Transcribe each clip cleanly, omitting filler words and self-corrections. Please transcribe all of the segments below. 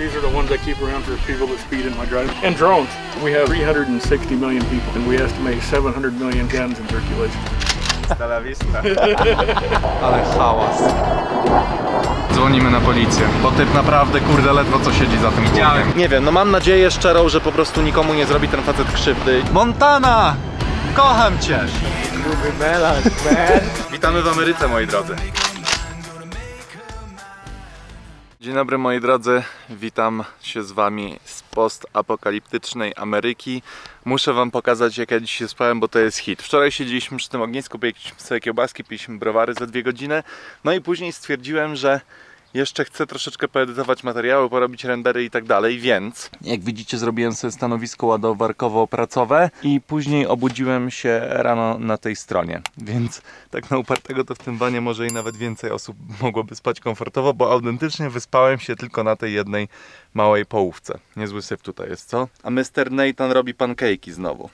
These are the ones I keep around for people that speed in my driveway. And drones. We have 360 million people, and we estimate 700 million guns in circulation. Hasta la vista. Ale hałas. Dzwonimy na policję, bo typ naprawdę, kurde, ledwo co siedzi za tym kółkiem. Nie wiem, no mam nadzieję szczerą, że po prostu nikomu nie zrobi ten facet krzywdy. Montana! Kocham cię! Witamy w Ameryce, moi drodzy. Dzień dobry, moi drodzy, witam się z wami z postapokaliptycznej Ameryki. Muszę wam pokazać, jak ja dzisiaj spałem, bo to jest hit. Wczoraj siedzieliśmy przy tym ognisku, piliśmy sobie kiełbaski, piliśmy browary za 2 godziny. No i później stwierdziłem, że jeszcze chcę troszeczkę poedytować materiały, porobić rendery i tak dalej, więc jak widzicie, zrobiłem sobie stanowisko ładowarkowo-pracowe i później obudziłem się rano na tej stronie, więc tak na upartego to w tym wanie może i nawet więcej osób mogłoby spać komfortowo, bo autentycznie wyspałem się tylko na tej jednej małej połówce. Niezły syf tutaj jest, co? A Mr. Nathan robi pancake'i znowu.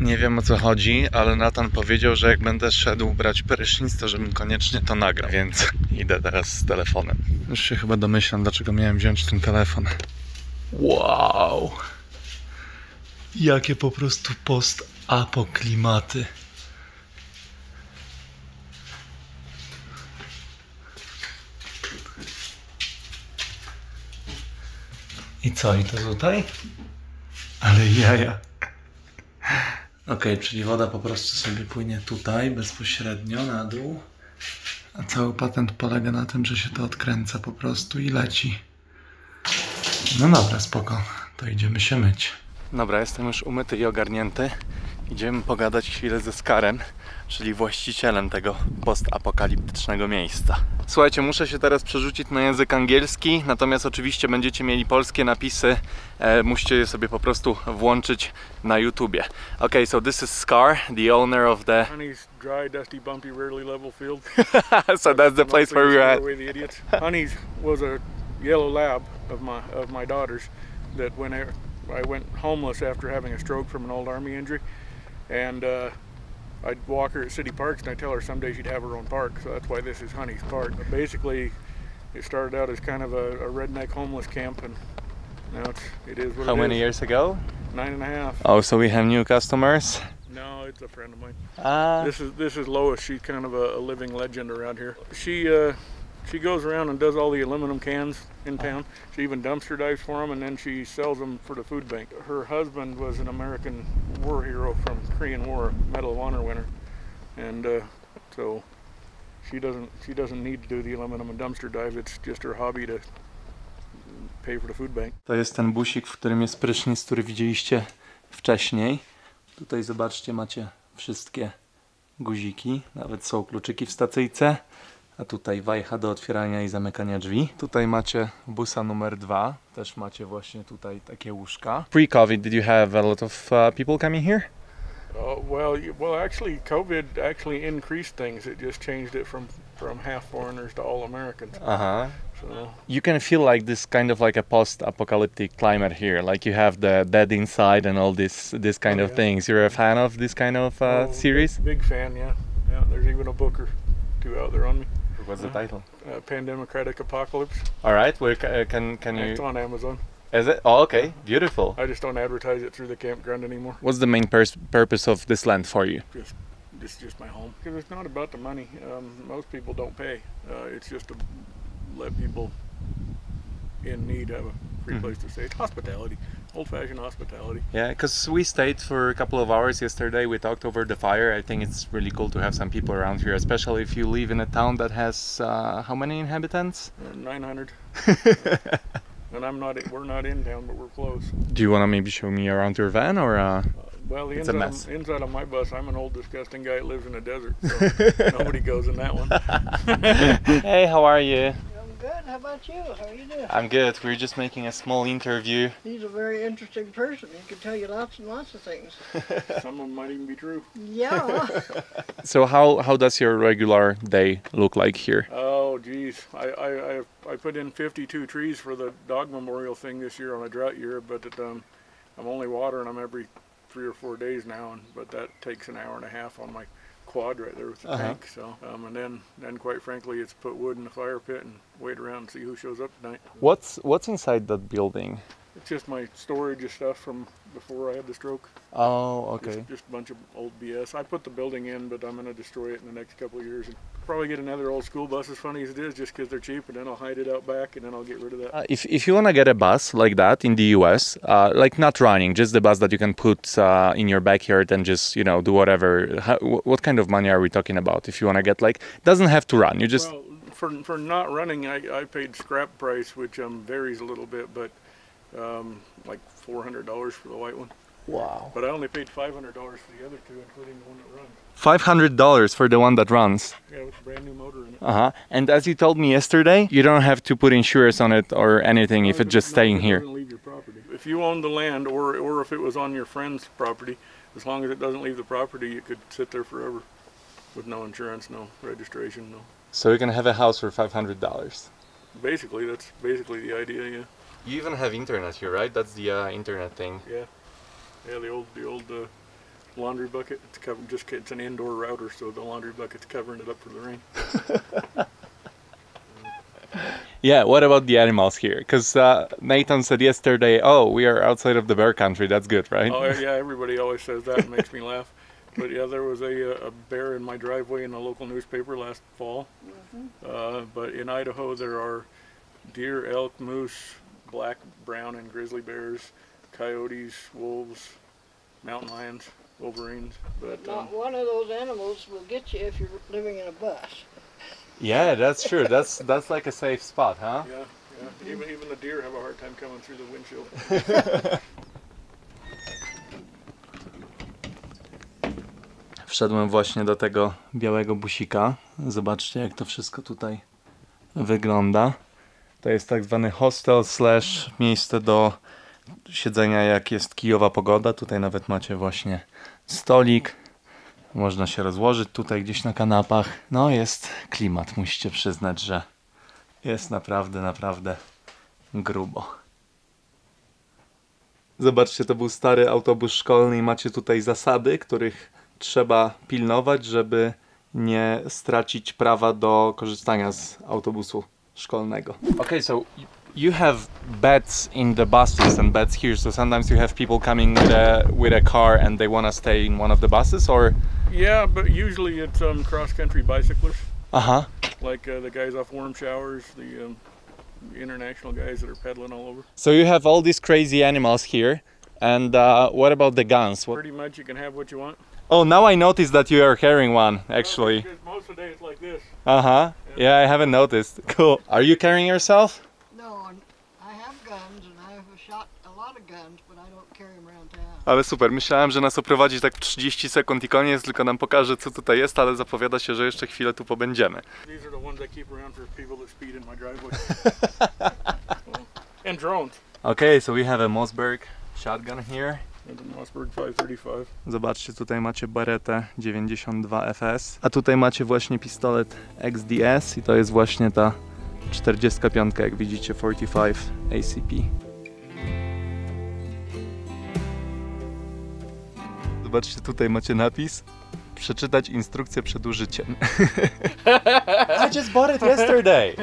Nie wiem, o co chodzi, ale Nathan powiedział, że jak będę szedł brać prysznic, to żebym koniecznie to nagrał, więc idę teraz z telefonem. Już się chyba domyślam, dlaczego miałem wziąć ten telefon. Wow! Jakie po prostu post-apoklimaty. I co, i to tutaj? Ale jaja. Okej, czyli woda po prostu sobie płynie tutaj, bezpośrednio na dół. A cały patent polega na tym, że się to odkręca po prostu i leci. No dobra, spoko. To idziemy się myć. Dobra, jestem już umyty i ogarnięty. Idziemy pogadać chwilę ze Scarem, czyli właścicielem tego postapokaliptycznego miejsca. Słuchajcie, muszę się teraz przerzucić na język angielski, natomiast oczywiście będziecie mieli polskie napisy, musicie je sobie po prostu włączyć na YouTubie. Okay, so this is Scar, the owner of the... Honey's Dry Dusty Bumpy Rarely Level Field. So that's the place where we were at. Honey's was a yellow lab of my daughter's that when I went homeless after having a stroke from an old army injury. And I'd walk her at city parks and I tell her someday she'd have her own park, so that's why this is Honey's Park. But basically, it started out as kind of a redneck homeless camp, and now it is what it is. How many years ago? 9.5. Oh, so we have new customers? No, it's a friend of mine. This is Lois. She's kind of a living legend around here. She goes around and does all the aluminum cans in town. She even dumpster dives for them, and then she sells them for the food bank. Her husband was an American war hero from Korean War, Medal of Honor winner, and so she doesn't need to do the aluminum and dumpster dive. It's just her hobby to pay for the food bank. To jest ten busik, w którym jest prysznic, który widzieliście wcześniej. Tutaj zobaczcie, macie wszystkie guziki, nawet są kluczyki w stacyjce. A tutaj wajcha do otwierania i zamykania drzwi. Tutaj macie busa numer 2. Też macie właśnie tutaj takie łóżka. Pre-COVID, did you have a lot of people coming here? Well, actually, COVID actually increased things. It just changed it from half foreigners to all Americans. Uh-huh. So you can feel like this kind of like a post-apocalyptic climate here. Like you have the dead inside and all this kind of things. You're a fan of this kind of series? Big fan, yeah. Yeah. There's even a book or two out there on me. What's the title? Pandemocratic Apocalypse. All right, where can you? It's on Amazon. Is it? Oh, okay, beautiful. I just don't advertise it through the campground anymore. What's the main purpose of this land for you? Just my home. Because it's not about the money. Most people don't pay. It's just to let people in need have a free place to stay. It's hospitality. Old-fashioned hospitality. Yeah, because we stayed for a couple of hours yesterday. We talked over the fire. I think it's really cool to have some people around here, especially if you live in a town that has how many inhabitants? 900. And we're not in town, but we're close. Do you want to maybe show me around your van, or? Well, the inside of my bus, I'm an old disgusting guy that lives in the desert, so nobody goes in that one. Hey, how are you? Good. How about you? How are you doing? I'm good. We're just making a small interview. He's a very interesting person. He can tell you lots and lots of things. Some of them might even be true. Yeah. So how does your regular day look like here? Oh, geez. I put in 52 trees for the dog memorial thing this year on a drought year, but I'm only watering them every 3 or 4 days now, but that takes an hour and a half on my quad right there with the tank. So, and then quite frankly, it's put wood in the fire pit and wait around and see who shows up tonight. What's inside that building? It's just my storage of stuff from before I had the stroke. Oh, okay. Just a bunch of old BS. I put the building in, but I'm going to destroy it in the next couple of years and probably get another old school bus, as funny as it is, just because they're cheap, and then I'll hide it out back, and then I'll get rid of that. If you want to get a bus like that in the US, like not running, just the bus that you can put in your backyard and just, you know, do whatever, what kind of money are we talking about? If you want to get, like, doesn't have to run, you just... Well, for not running, I paid scrap price, which varies a little bit, but... like $400 for the white one. Wow. But I only paid $500 for the other two, including the one that runs. $500 for the one that runs? Yeah, with a brand new motor in it. Uh-huh. And as you told me yesterday, you don't have to put insurance on it or anything, no, if it's just staying here. Leave your property. If you own the land, or if it was on your friend's property, as long as it doesn't leave the property, it could sit there forever with no insurance, no registration, no. So you can have a house for $500. Basically, that's basically the idea, yeah. You even have internet here, right? That's the internet thing. Yeah, yeah. The old laundry bucket. It's covered. It's an indoor router, so the laundry bucket's covering it up for the rain. Yeah. What about the animals here? Because Nathan said yesterday, "Oh, we are outside of the bear country. That's good, right?" Oh yeah. Everybody always says that. It makes me laugh. But yeah, there was a bear in my driveway in the local newspaper last fall. Mm-hmm. But in Idaho, there are deer, elk, moose, black, brown, and grizzly bears, coyotes, wolves, mountain lions, wolverines. But not one of those animals will get you if you're living in a bus. Yeah, that's true. That's like a safe spot, huh? Yeah, yeah. Even the deer have a hard time coming through the windshield. Wszedłem właśnie do tego białego busika. Zobaczcie, jak to wszystko tutaj wygląda. To jest tak zwany hostel / miejsce do siedzenia, jak jest kijowa pogoda. Tutaj nawet macie właśnie stolik. Można się rozłożyć tutaj gdzieś na kanapach. No, jest klimat. Musicie przyznać, że jest naprawdę, naprawdę grubo. Zobaczcie, to był stary autobus szkolny i macie tutaj zasady, których trzeba pilnować, żeby nie stracić prawa do korzystania z autobusu szkolnego. Okay, so you have beds in the buses and beds here, so sometimes you have people coming with a car and they want to stay in one of the buses, or? Yeah, but usually it's cross-country bicyclists. Uh-huh. Like the guys off Warm Showers, the international guys that are pedaling all over. So you have all these crazy animals here, and what about the guns? Pretty much you can have what you want. Oh, now I noticed that you are carrying one, actually. No, most of the day it's like this. Uh-huh. Yeah, I haven't noticed. Cool. Are you carrying yourself? No, I have guns and I have shot a lot of guns, but I don't carry them around town. Ale super. Myślałem, że nas oprowadzi tak w 30 sekund i koniec, tylko nam pokaże, co tutaj jest, ale zapowiada się, że jeszcze chwilę tu pobędziemy. These are the ones I keep around for people that speed in my driveway. And drones. Okay, so we have a Mossberg shotgun here. Mossberg 535. Zobaczcie, tutaj macie Beretta 92FS, a tutaj macie właśnie pistolet XDS i to jest właśnie ta 45, jak widzicie, 45 ACP. Zobaczcie, tutaj macie napis: przeczytać instrukcję przed użyciem. I just bought it yesterday.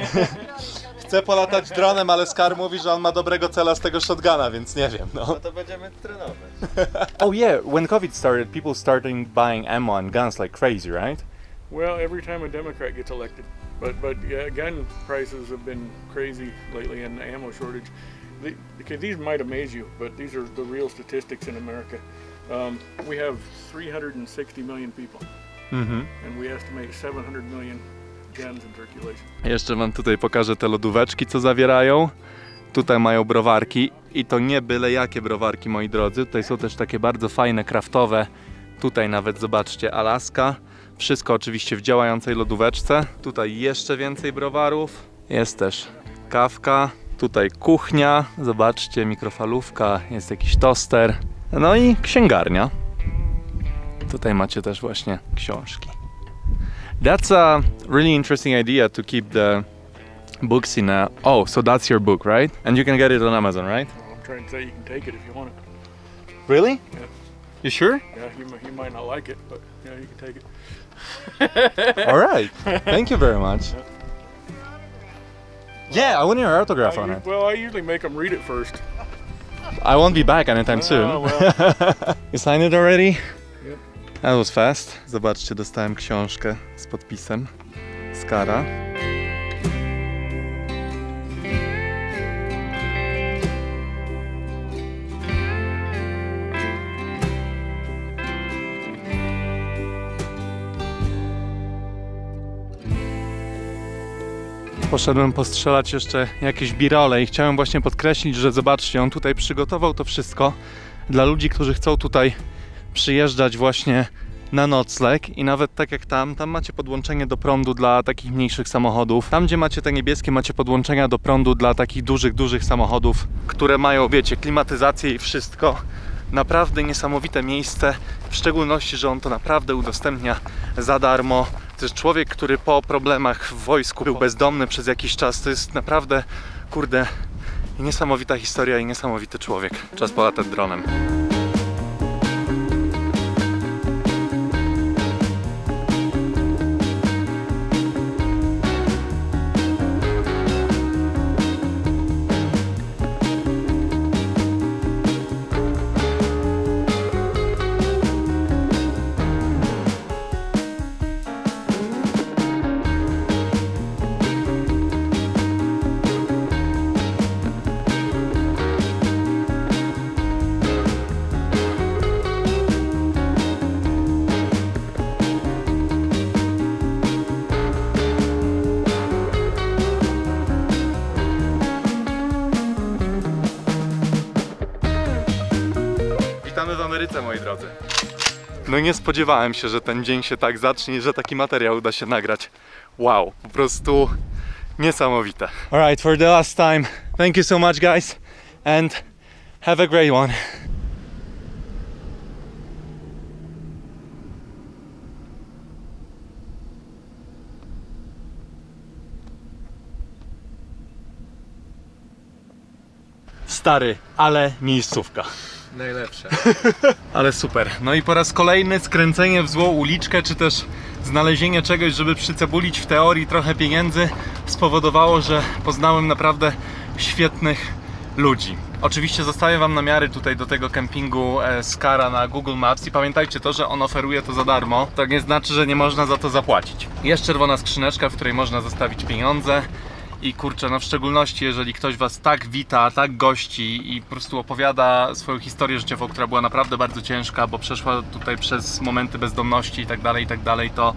Chcę polatać dronem, ale Scar mówi, że on ma dobrego cela z tego shotguna, więc nie wiem, no. No to będziemy trenować. Oh yeah, when COVID started, people started buying ammo and guns like crazy, right? Well, every time a Democrat gets elected. But yeah, gun prices have been crazy lately and the ammo shortage. These might amaze you, but these are the real statistics in America. We have 360 million people, and we estimate 700 million guns in circulation. Jeszcze wam tutaj pokażę te lodóweczki, co zawierają. Tutaj mają browarki i to nie byle jakie browarki, moi drodzy. Tutaj są też takie bardzo fajne, kraftowe. Tutaj nawet zobaczcie, Alaska. Wszystko oczywiście w działającej lodóweczce. Tutaj jeszcze więcej browarów. Jest też kawka. Tutaj kuchnia. Zobaczcie, mikrofalówka. Jest jakiś toster. No i księgarnia. Tutaj macie też właśnie książki. That's a really interesting idea to keep the books in a... Oh, so that's your book, right? And you can get it on Amazon, right? Well, I'm trying to say you can take it if you want it. Really? Yeah. You sure? Yeah, you might not like it, but you know, you can take it. All right. Thank you very much. Yeah, I want your autograph on it. Well, I usually make them read it first. I won't be back anytime soon. Well. You signed it already? Yep. That was fast. Zobaczcie, dostałem książkę z podpisem Scara. Poszedłem postrzelać jeszcze jakieś birole i chciałem właśnie podkreślić, że zobaczcie, on tutaj przygotował to wszystko dla ludzi, którzy chcą tutaj przyjeżdżać właśnie na nocleg i nawet tak jak tam macie podłączenie do prądu dla takich mniejszych samochodów. Tam, gdzie macie te niebieskie, macie podłączenia do prądu dla takich dużych samochodów, które mają, wiecie, klimatyzację i wszystko. Naprawdę niesamowite miejsce, w szczególności, że on to naprawdę udostępnia za darmo. To jest człowiek, który po problemach w wojsku był bezdomny przez jakiś czas. To jest naprawdę, kurde, niesamowita historia i niesamowity człowiek. Czas polatać dronem. Moi drodzy. No nie spodziewałem się, że ten dzień się tak zacznie, że taki materiał uda się nagrać. Wow, po prostu niesamowite. All right, for the last time. Thank you so much guys and have a great one. Stary, ale miejscówka. Najlepsze. Ale super. No i po raz kolejny skręcenie w złą uliczkę, czy też znalezienie czegoś, żeby przycebulić w teorii trochę pieniędzy, spowodowało, że poznałem naprawdę świetnych ludzi. Oczywiście zostawię wam namiary tutaj do tego kempingu Scara na Google Maps i pamiętajcie to, że on oferuje to za darmo. To nie znaczy, że nie można za to zapłacić. Jest czerwona skrzyneczka, w której można zostawić pieniądze. I kurczę, no w szczególności jeżeli ktoś was tak wita, tak gości i po prostu opowiada swoją historię życiową, która była naprawdę bardzo ciężka, bo przeszła tutaj przez momenty bezdomności i tak dalej, to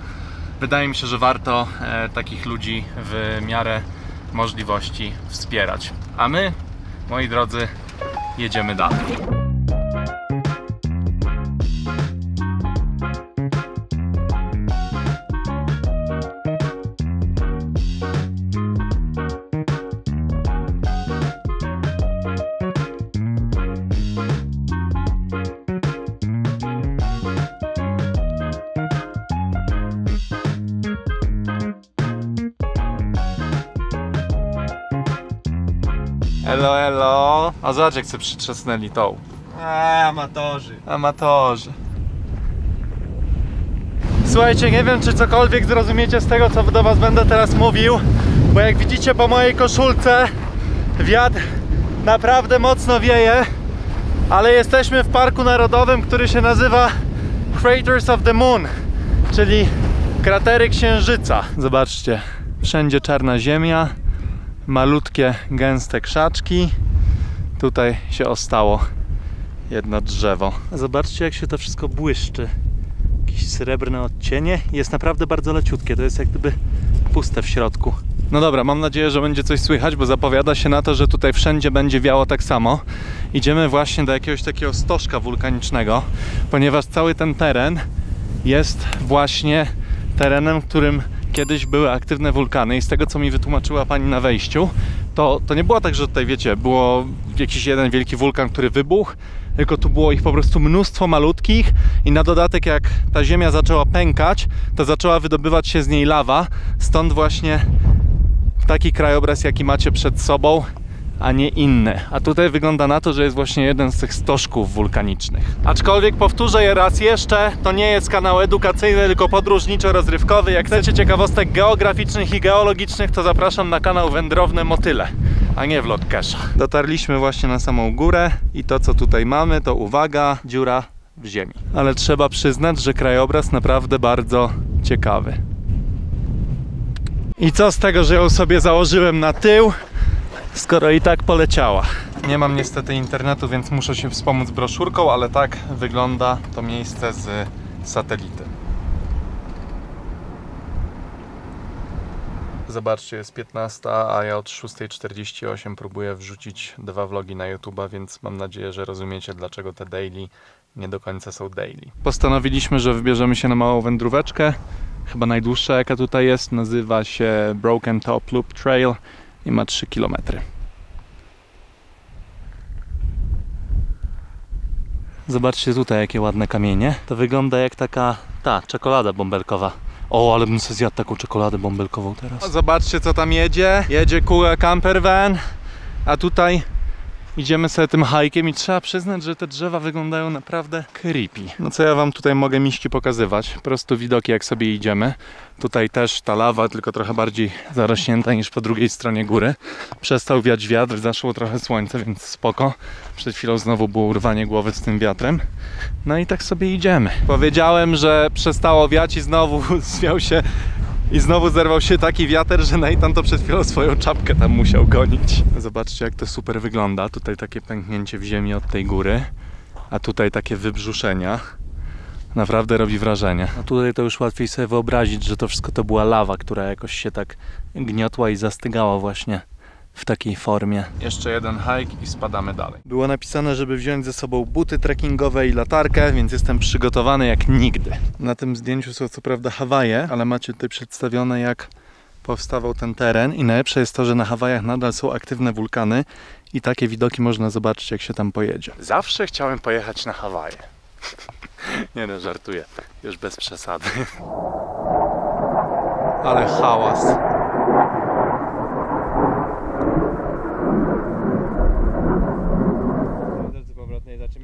wydaje mi się, że warto takich ludzi w miarę możliwości wspierać. A my, moi drodzy, jedziemy dalej. Elo, elo. A zobacz, jak sobie przytrzasnęli tą. Amatorzy. Amatorzy. Słuchajcie, nie wiem, czy cokolwiek zrozumiecie z tego, co do was będę teraz mówił, bo jak widzicie po mojej koszulce, wiatr naprawdę mocno wieje, ale jesteśmy w Parku Narodowym, który się nazywa Craters of the Moon, czyli kratery Księżyca. Zobaczcie, wszędzie czarna ziemia. Malutkie, gęste krzaczki. Tutaj się ostało jedno drzewo. Zobaczcie, jak się to wszystko błyszczy. Jakieś srebrne odcienie. Jest naprawdę bardzo leciutkie. To jest jak gdyby puste w środku. No dobra, mam nadzieję, że będzie coś słychać, bo zapowiada się na to, że tutaj wszędzie będzie wiało tak samo. Idziemy właśnie do jakiegoś takiego stożka wulkanicznego, ponieważ cały ten teren jest właśnie terenem, którym kiedyś były aktywne wulkany i z tego, co mi wytłumaczyła pani na wejściu, to nie było tak, że tutaj, wiecie, było jakiś jeden wielki wulkan, który wybuchł, tylko tu było ich po prostu mnóstwo malutkich i na dodatek jak ta ziemia zaczęła pękać, to zaczęła wydobywać się z niej lawa, stąd właśnie taki krajobraz, jaki macie przed sobą, a nie inne. A tutaj wygląda na to, że jest właśnie jeden z tych stożków wulkanicznych. Aczkolwiek powtórzę raz jeszcze, to nie jest kanał edukacyjny, tylko podróżniczo-rozrywkowy. Jak chcecie ciekawostek geograficznych i geologicznych, to zapraszam na kanał Wędrowne Motyle, a nie vlog Kesha. Dotarliśmy właśnie na samą górę i to, co tutaj mamy, to uwaga, dziura w ziemi. Ale trzeba przyznać, że krajobraz naprawdę bardzo ciekawy. I co z tego, że ją sobie założyłem na tył, skoro i tak poleciała? Nie mam niestety internetu, więc muszę się wspomóc broszurką, ale tak wygląda to miejsce z satelity. Zobaczcie, jest 15, a ja od 6:48 próbuję wrzucić 2 vlogi na YouTube'a, więc mam nadzieję, że rozumiecie, dlaczego te daily nie do końca są daily. Postanowiliśmy, że wybierzemy się na małą wędróweczkę. Chyba najdłuższa, jaka tutaj jest, nazywa się Broken Top Loop Trail i ma 3 km. Zobaczcie tutaj, jakie ładne kamienie. To wygląda jak taka czekolada bąbelkowa. O, ale bym sobie zjadł taką czekoladę bąbelkową teraz. O, zobaczcie, co tam jedzie. Jedzie Kuga Campervan, a tutaj idziemy sobie tym hajkiem i trzeba przyznać, że te drzewa wyglądają naprawdę creepy. No co ja wam tutaj mogę miśki pokazywać? Po prostu widoki, jak sobie idziemy. Tutaj też ta lawa, tylko trochę bardziej zarośnięta niż po drugiej stronie góry. Przestał wiać wiatr, zaszło trochę słońce, więc spoko. Przed chwilą znowu było urwanie głowy z tym wiatrem. No i tak sobie idziemy. Powiedziałem, że przestało wiać i znowu zwiał się... I znowu zerwał się taki wiatr, że Nathan to przed chwilą swoją czapkę tam musiał gonić. Zobaczcie, jak to super wygląda. Tutaj takie pęknięcie w ziemi od tej góry, a tutaj takie wybrzuszenia. Naprawdę robi wrażenie. A tutaj to już łatwiej sobie wyobrazić, że to wszystko to była lawa, która jakoś się tak gniotła i zastygała właśnie w takiej formie. Jeszcze jeden hike i spadamy dalej. Było napisane, żeby wziąć ze sobą buty trekkingowe i latarkę, więc jestem przygotowany jak nigdy. Na tym zdjęciu są co prawda Hawaje, ale macie tutaj przedstawione, jak powstawał ten teren i najlepsze jest to, że na Hawajach nadal są aktywne wulkany i takie widoki można zobaczyć, jak się tam pojedzie. Zawsze chciałem pojechać na Hawaje. Nie no, żartuję. Już bez przesady. Ale hałas.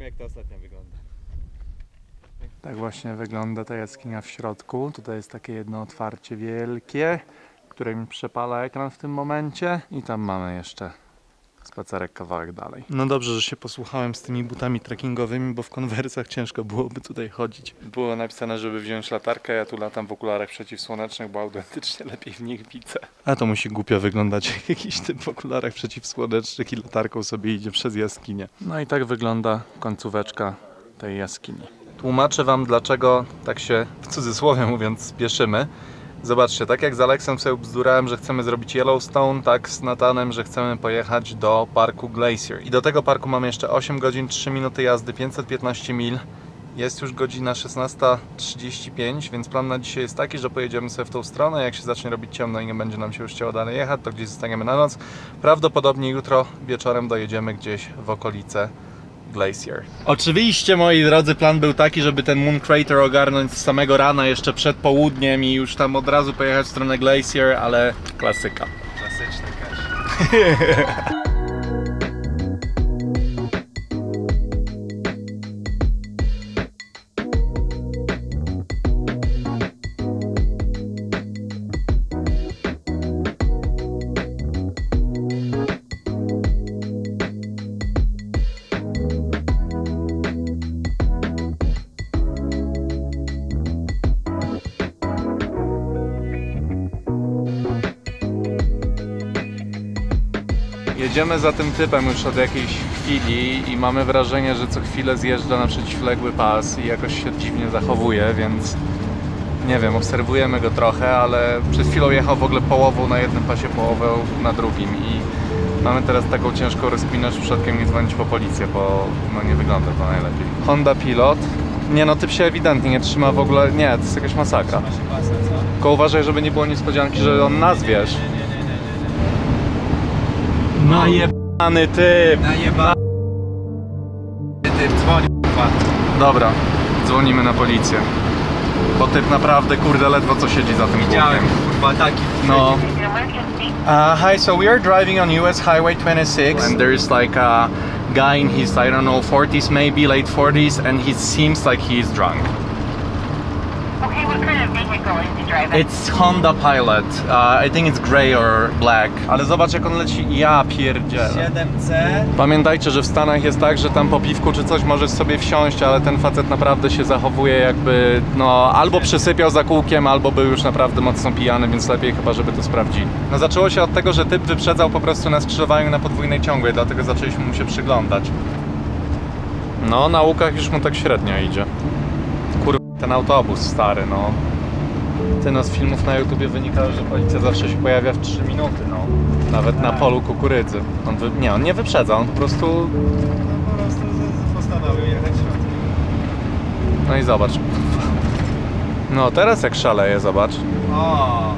Jak to ostatnio wygląda? Tak właśnie wygląda ta jaskinia w środku. Tutaj jest takie jedno otwarcie wielkie, które mi przepala ekran w tym momencie. I tam mamy jeszcze spacerek kawałek dalej. No dobrze, że się posłuchałem z tymi butami trekkingowymi, bo w konwersach ciężko byłoby tutaj chodzić. Było napisane, żeby wziąć latarkę, ja tu latam w okularach przeciwsłonecznych, bo autentycznie lepiej w nich widzę. A to musi głupio wyglądać, jak jakiś typ w okularach przeciwsłonecznych i latarką sobie idzie przez jaskinię. No i tak wygląda końcóweczka tej jaskini. Tłumaczę wam, dlaczego tak się, w cudzysłowie mówiąc, spieszymy. Zobaczcie, tak jak z Aleksem sobie bzdurałem, że chcemy zrobić Yellowstone, tak z Nathanem, że chcemy pojechać do parku Glacier. I do tego parku mamy jeszcze 8 godzin, 3 minuty jazdy, 515 mil. Jest już godzina 16:35, więc plan na dzisiaj jest taki, że pojedziemy sobie w tą stronę. Jak się zacznie robić ciemno i nie będzie nam się już chciało dalej jechać, to gdzieś zostaniemy na noc. Prawdopodobnie jutro wieczorem dojedziemy gdzieś w okolice Glacier. Oczywiście, moi drodzy, plan był taki, żeby ten Moon Crater ogarnąć z samego rana, jeszcze przed południem i już tam od razu pojechać w stronę Glacier, ale klasyka. Klasyczny Cash. Jedziemy za tym typem już od jakiejś chwili i mamy wrażenie, że co chwilę zjeżdża na przeciwległy pas i jakoś się dziwnie zachowuje, więc nie wiem, obserwujemy go trochę, ale przed chwilą jechał w ogóle połową na jednym pasie, połową na drugim i mamy teraz taką ciężką rozkminę, że przypadkiem nie dzwonić po policję, bo no nie wygląda to najlepiej. Honda Pilot. Nie no, typ się ewidentnie nie trzyma w ogóle, nie, to jest jakaś masakra. Tylko uważaj, żeby nie było niespodzianki, że on nas, wiesz. Najebany typ! Najebany typ, dzwoni. Dobra, dzwonimy na policję. bo typ naprawdę, kurde, ledwo co siedzi za tym kółkiem. Kurwa, taki. No. Hi, so we are driving on US Highway 26 and there is like a guy in his, I don't know, 40s maybe, late 40s, and he seems like he is drunk. Okay, what kind of vehicle is he driving? It's Honda Pilot. I think it's gray or black. Ale zobacz, jak on leci. Ja pierdzielę. 7C. Pamiętajcie, że w Stanach jest tak, że tam po piwku czy coś możesz sobie wsiąść, ale ten facet naprawdę się zachowuje jakby, no, albo przysypiał za kółkiem, albo był już naprawdę mocno pijany, więc lepiej chyba, żeby to sprawdzili. No, zaczęło się od tego, że typ wyprzedzał po prostu na skrzyżowaniu na podwójnej ciągłej, dlatego zaczęliśmy mu się przyglądać. No, na łukach już mu tak średnio idzie. Ten autobus stary, no. Ty, no, z filmów na YouTubie wynika, że policja zawsze się pojawia w 3 minuty, no. Nawet na polu kukurydzy. On nie, on nie wyprzedza, on po prostu... No, po prostu postanowił jechać środkiem. No i zobacz. No, teraz jak szaleje, zobacz. O!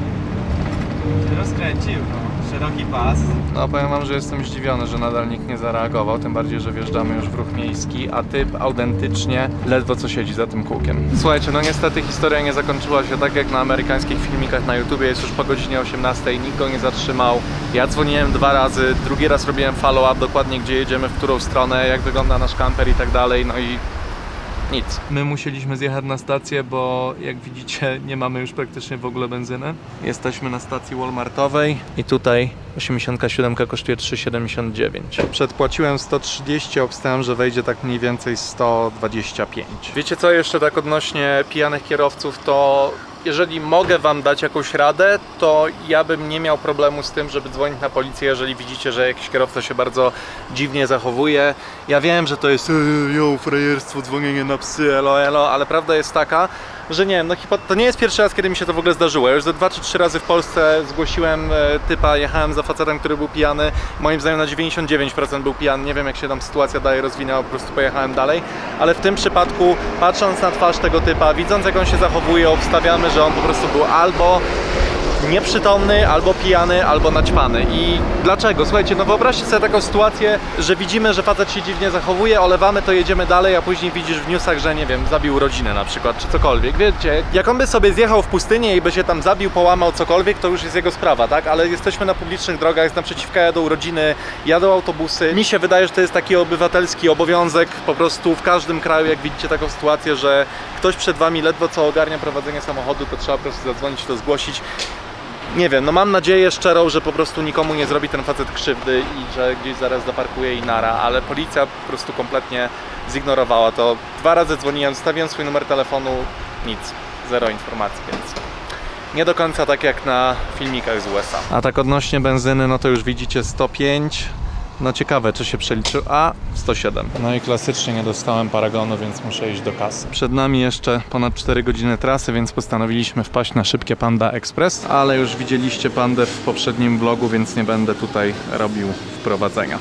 Rozkręcił, no. Szeroki pas. No, powiem wam, że jestem zdziwiony, że nadal nikt nie zareagował, tym bardziej, że wjeżdżamy już w ruch miejski, a typ autentycznie ledwo co siedzi za tym kółkiem. Słuchajcie, no niestety historia nie zakończyła się tak jak na amerykańskich filmikach na YouTubie. Jest już po godzinie 18, nikt go nie zatrzymał. Ja dzwoniłem 2 razy, drugi raz robiłem follow-up, dokładnie gdzie jedziemy, w którą stronę, jak wygląda nasz kamper i tak dalej, no i... nic. My musieliśmy zjechać na stację, bo jak widzicie, nie mamy już praktycznie w ogóle benzyny. Jesteśmy na stacji Walmartowej i tutaj 87 kosztuje 3,79. Przedpłaciłem 130, obstałem, że wejdzie tak mniej więcej 125. Wiecie co jeszcze tak odnośnie pijanych kierowców, to jeżeli mogę wam dać jakąś radę, to ja bym nie miał problemu z tym, żeby dzwonić na policję, jeżeli widzicie, że jakiś kierowca się bardzo dziwnie zachowuje. Ja wiem, że to jest frajerstwo, dzwonienie na psy, elo, elo, ale prawda jest taka, że nie wiem, no to nie jest pierwszy raz, kiedy mi się to w ogóle zdarzyło. Ja już ze 2 czy 3 razy w Polsce zgłosiłem typa, jechałem za facetem, który był pijany. Moim zdaniem na 99% był pijany. Nie wiem, jak się tam sytuacja dalej rozwinęła, po prostu pojechałem dalej. Ale w tym przypadku, patrząc na twarz tego typa, widząc jak on się zachowuje, obstawiamy, że on po prostu był albo nieprzytomny, albo pijany, albo naćpany. I dlaczego? Słuchajcie, no wyobraźcie sobie taką sytuację, że widzimy, że facet się dziwnie zachowuje, olewamy to, jedziemy dalej, a później widzisz w newsach, że nie wiem, zabił rodzinę na przykład, czy cokolwiek. Wiecie, jak on by sobie zjechał w pustynię i by się tam zabił, połamał cokolwiek, to już jest jego sprawa, tak? Ale jesteśmy na publicznych drogach, jest naprzeciwka, jadą rodziny, jadą autobusy. Mi się wydaje, że to jest taki obywatelski obowiązek po prostu w każdym kraju, jak widzicie taką sytuację, że ktoś przed wami ledwo co ogarnia prowadzenie samochodu, to trzeba po prostu zadzwonić, to zgłosić. Nie wiem, no mam nadzieję szczerą, że po prostu nikomu nie zrobi ten facet krzywdy i że gdzieś zaraz zaparkuje i nara, ale policja po prostu kompletnie zignorowała to. 2 razy dzwoniłem, zostawiłem swój numer telefonu, nic, zero informacji, więc nie do końca tak jak na filmikach z USA. A tak odnośnie benzyny, no to już widzicie 105, no ciekawe, czy się przeliczył, a 107. No i klasycznie nie dostałem paragonu, więc muszę iść do kasy. Przed nami jeszcze ponad 4 godziny trasy, więc postanowiliśmy wpaść na szybkie Panda Express, ale już widzieliście Pandę w poprzednim vlogu, więc nie będę tutaj robił wprowadzenia.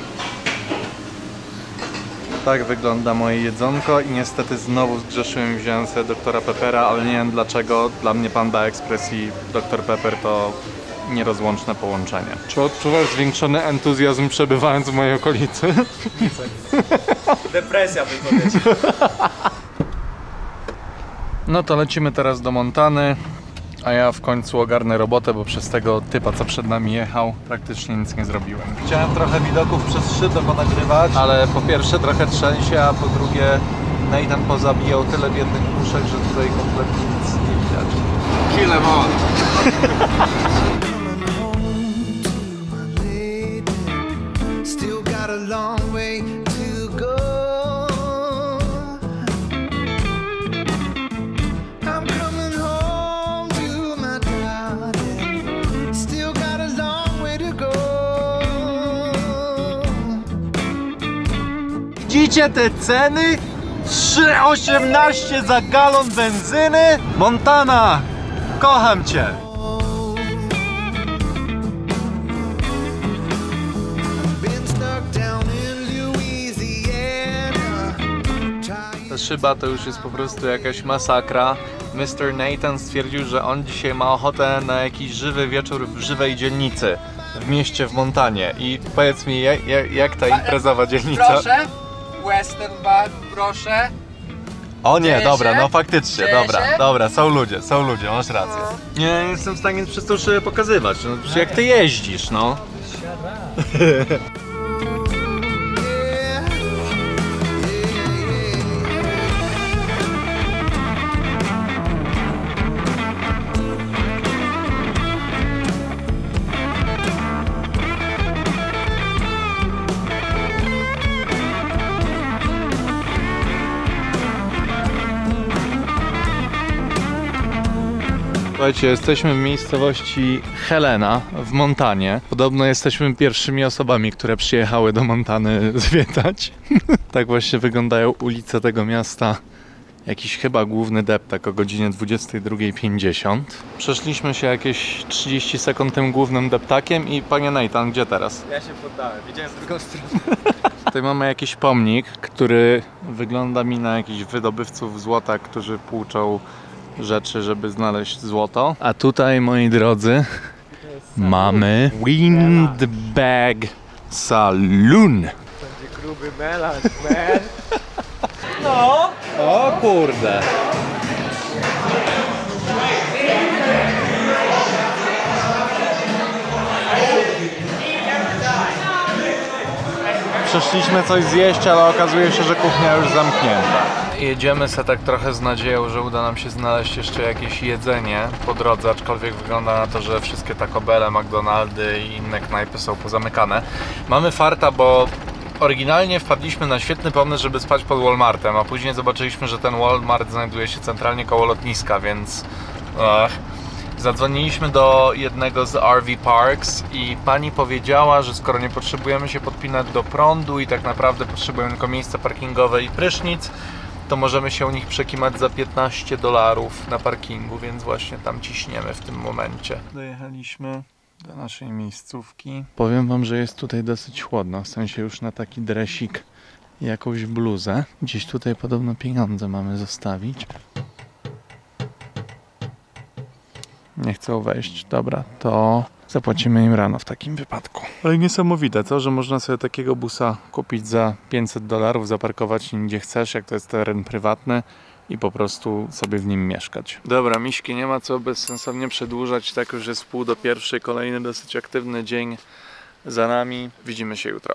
Tak wygląda moje jedzonko i niestety znowu zgrzeszyłem, wziąłem sobie Doktora Peppera, ale nie wiem dlaczego, dla mnie Panda Express i Dr. Pepper to... nierozłączne połączenie. Czy odczuwasz zwiększony entuzjazm przebywając w mojej okolicy? Depresja, bym powiedział. No to lecimy teraz do Montany, a ja w końcu ogarnę robotę, bo przez tego typa, co przed nami jechał, praktycznie nic nie zrobiłem. Chciałem trochę widoków przez szybę ponagrywać, ale po pierwsze trochę trzęsie, a po drugie Nathan pozabijał tyle biednych puszek, że tutaj kompletnie nic nie widać. Kill them all. A long way to go. I'm coming home to my darling. Still got a long way to go. Widzicie te ceny? 3,18 za galon benzyny? Montana, kocham cię. Szyba to już jest po prostu jakaś masakra. Mr. Nathan stwierdził, że on dzisiaj ma ochotę na jakiś żywy wieczór w żywej dzielnicy w mieście w Montanie. I powiedz mi, jak ta imprezowa dzielnica? Proszę, Western Bar, proszę. O nie, dzieje dobra, się? No faktycznie, dzieje dobra, się? Dobra, są ludzie, masz rację. No. Nie jestem w stanie przez to się pokazywać, no, jak ty jeździsz, no. Słuchajcie, jesteśmy w miejscowości Helena w Montanie. Podobno jesteśmy pierwszymi osobami, które przyjechały do Montany zwiedzać. Tak właśnie wyglądają ulice tego miasta. Jakiś chyba główny deptak o godzinie 22:50. Przeszliśmy się jakieś 30 sekund tym głównym deptakiem i panie Nathan, gdzie teraz? Ja się poddałem, widziałem z drugą stronę. Tutaj mamy jakiś pomnik, który wygląda mi na jakichś wydobywców złota, którzy płuczą rzeczy, żeby znaleźć złoto. A tutaj, moi drodzy, mamy Windbag Saloon. Będzie gruby melanż, man. No! O kurde! Przeszliśmy coś zjeść, ale okazuje się, że kuchnia już zamknięta. Jedziemy se tak trochę z nadzieją, że uda nam się znaleźć jeszcze jakieś jedzenie po drodze, aczkolwiek wygląda na to, że wszystkie Taco Bell, McDonaldy i inne knajpy są pozamykane. Mamy farta, bo oryginalnie wpadliśmy na świetny pomysł, żeby spać pod Walmartem, a później zobaczyliśmy, że ten Walmart znajduje się centralnie koło lotniska, więc... Zadzwoniliśmy do jednego z RV Parks i pani powiedziała, że skoro nie potrzebujemy się podpinać do prądu i tak naprawdę potrzebujemy tylko miejsca parkingowe i prysznic, to możemy się u nich przekimać za $15 na parkingu, więc właśnie tam ciśniemy w tym momencie. Dojechaliśmy do naszej miejscówki. Powiem wam, że jest tutaj dosyć chłodno, w sensie już na taki dresik i jakąś bluzę. Gdzieś tutaj podobno pieniądze mamy zostawić. Nie chcą wejść, dobra, to zapłacimy im rano w takim wypadku. Ale niesamowite co, że można sobie takiego busa kupić za $500, zaparkować nim gdzie chcesz, jak to jest teren prywatny i po prostu sobie w nim mieszkać. Dobra, miśki, nie ma co bezsensownie przedłużać, tak już jest 1:30, kolejny dosyć aktywny dzień za nami. Widzimy się jutro.